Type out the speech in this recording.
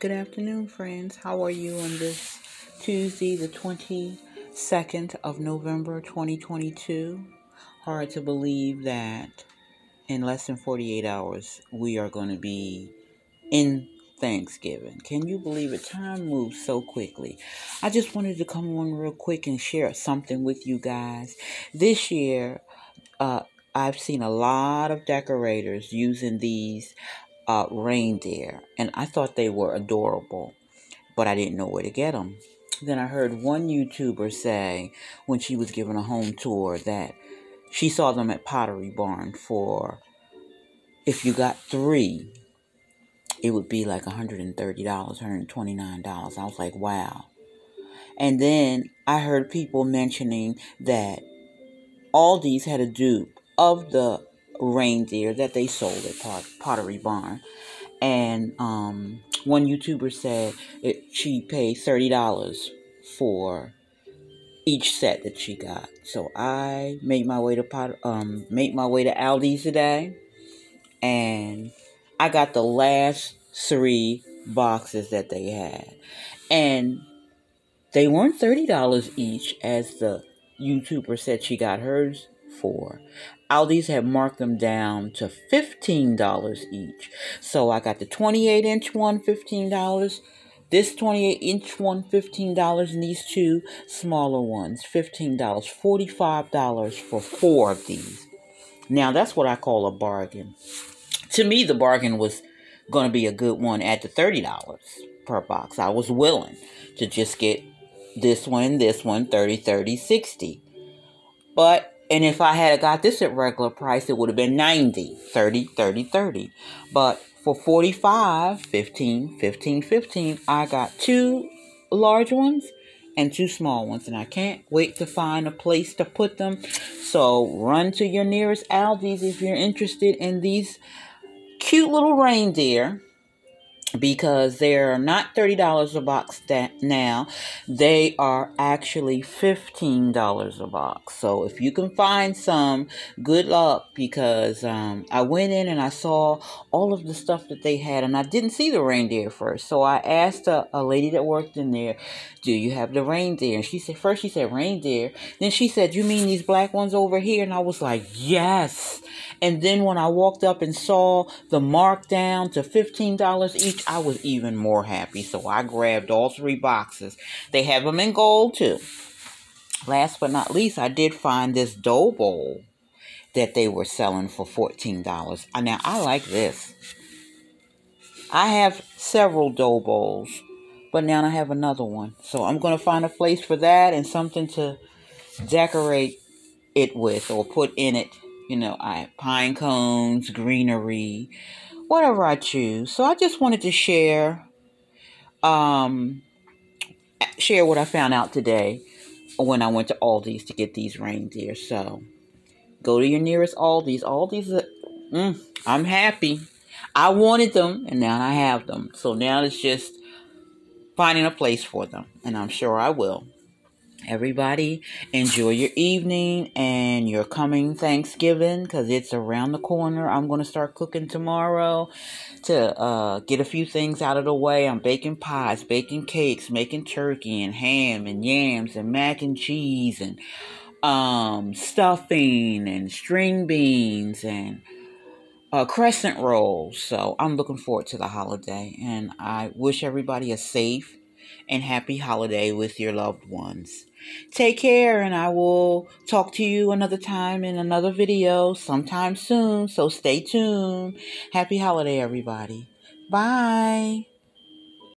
Good afternoon, friends. How are you on this Tuesday, the 22nd of November, 2022? Hard to believe that in less than 48 hours, we are going to be in Thanksgiving. Can you believe it? Time moves so quickly. I just wanted to come on real quick and share something with you guys. This year, I've seen a lot of decorators using these reindeer, and I thought they were adorable, but I didn't know where to get them. Then I heard one YouTuber say, when she was giving a home tour, that she saw them at Pottery Barn for, if you got three, it would be like $130, $129. I was like, wow. And then I heard people mentioning that Aldi's had a dupe of the reindeer that they sold at Pottery Barn, and one YouTuber said she paid $30 for each set that she got. So I made my way to Aldi's today, and I got the last three boxes that they had, and they weren't $30 each, as the YouTuber said she got hers for. Aldi's had marked them down to $15 each. So I got the 28-inch one, $15. This 28-inch one, $15. And these two smaller ones, $15. $45 for four of these. Now, that's what I call a bargain. To me, the bargain was going to be a good one at the $30 per box. I was willing to just get this one and this one, 30, 30, 60. But... and if I had got this at regular price, it would have been 90, 30, 30, 30. But for 45, 15, 15, 15, I got two large ones and two small ones. And I can't wait to find a place to put them. So run to your nearest Aldi's if you're interested in these cute little reindeer, because they're not $30 a box now. They are actually $15 a box. So if you can find some, good luck, because I went in and I saw all of the stuff that they had, and I didn't see the reindeer first. So I asked a lady that worked in there, do you have the reindeer? And she said, first she said reindeer. Then she said, you mean these black ones over here? And I was like, yes. And then when I walked up and saw the markdown to $15 each, I was even more happy. So I grabbed all three boxes. They have them in gold too. Last but not least, I did find this dough bowl that they were selling for $14. Now, I like this. I have several dough bowls, but now I have another one. So I'm going to find a place for that and something to decorate it with or put in it. You know, I have pine cones, greenery, whatever I choose. So I just wanted to share what I found out today when I went to Aldi's to get these reindeer. So go to your nearest Aldi's. Aldi's, I'm happy. I wanted them, and now I have them. So now it's just finding a place for them, and I'm sure I will. Everybody, enjoy your evening and your coming Thanksgiving, because it's around the corner. I'm going to start cooking tomorrow to get a few things out of the way. I'm baking pies, baking cakes, making turkey and ham and yams and mac and cheese and stuffing and string beans and crescent rolls. So I'm looking forward to the holiday, and I wish everybody a safe and happy holiday with your loved ones. Take care, and I will talk to you another time in another video sometime soon. So stay tuned. Happy holiday, everybody. Bye.